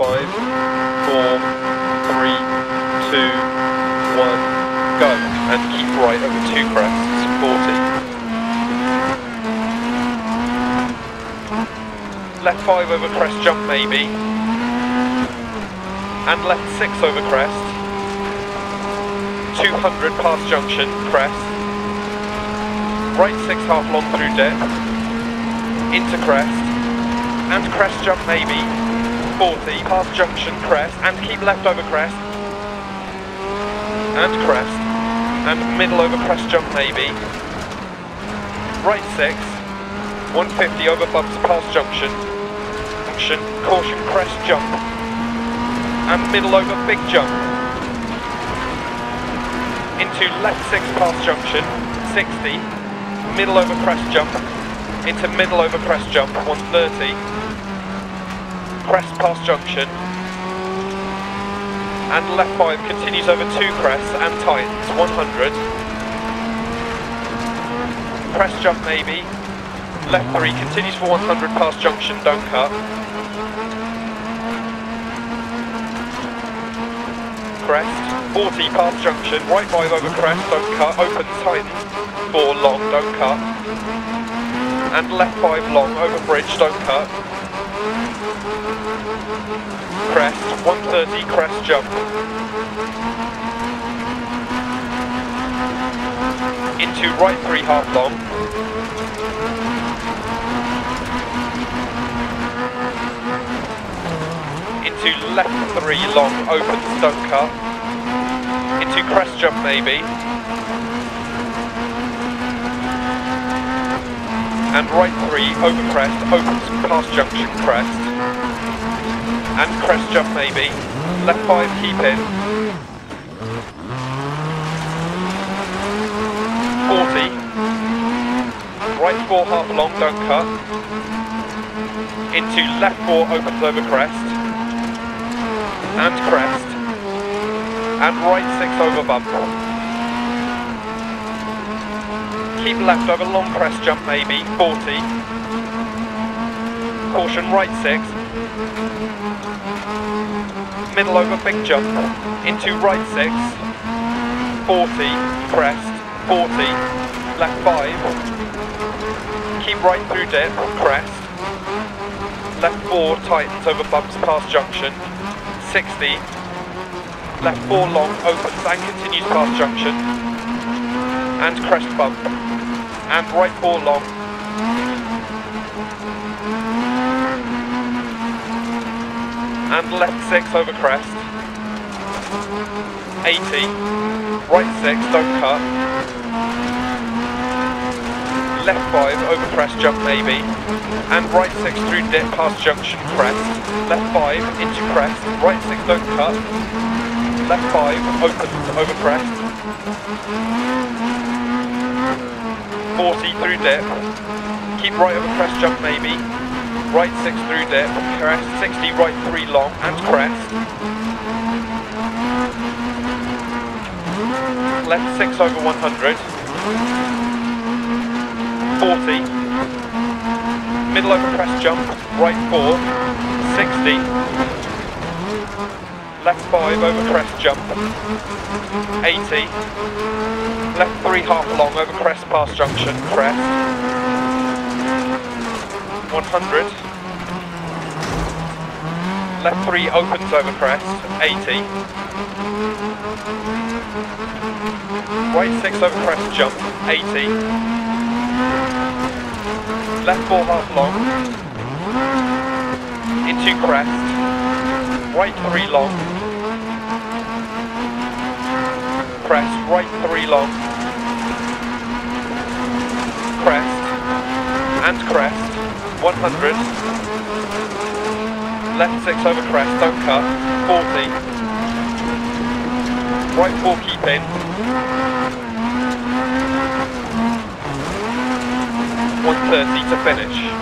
5, 4, 3, 2, 1, go. And keep right over 2 crests, 40. Left 5 over crest jump maybe. And left 6 over crest. 200 past junction, crest. Right 6 half long through depth. Into crest. And crest jump maybe, 40, past junction, crest, and keep left over crest, and crest, and middle over crest jump maybe, right 6, 150 over bumps past junction, caution crest jump, and middle over big jump, into left 6 past junction, 60, middle over crest jump, into middle over crest jump, 130, crest past junction, and left 5 continues over 2 crests and tightens, 100, crest jump maybe, left 3 continues for 100 past junction, don't cut, crest, 40 past junction, right 5 over crest, don't cut, open, tightens, 4 long, don't cut, and left 5 long, over bridge, don't cut. Crest, 130, crest jump. Into right 3 half long. Into left 3 long, open, don't cut. Into crest jump maybe. And right 3, over crest, opens past junction, crest. And crest jump maybe. Left 5, keep in. 40. Right 4, half long, don't cut. Into left 4, opens over crest. And crest. And right 6, over bump. Keep left over long crest jump maybe, 40, caution right 6, middle over big jump, into right 6, 40, crest, 40, left 5, keep right through dip, crest, left 4 tightens over bumps past junction, 60, left 4 long opens and continues past junction, and crest bump. And right 4 long. And left 6 over crest. 80. Right 6, don't cut. Left 5 over crest jump maybe. And right 6 through dip past junction crest. Left 5 into crest. Right 6, don't cut. Left 5 opens over crest. 40 through dip, keep right over crest jump maybe, right 6 through dip, crest 60, right 3 long and crest, left 6 over 100, 40, middle over crest jump, right 4, 60, left 5 over crest jump, 80, left 3 half long over crest past junction, crest, 100, left 3 opens over crest, 80, right 6 over crest jump, 80, left 4 half long, into crest, right 3 long, crest, right 3 long, crest, and crest, 100, left 6 over crest, don't cut, 40, right 4 keep in, 130 to finish.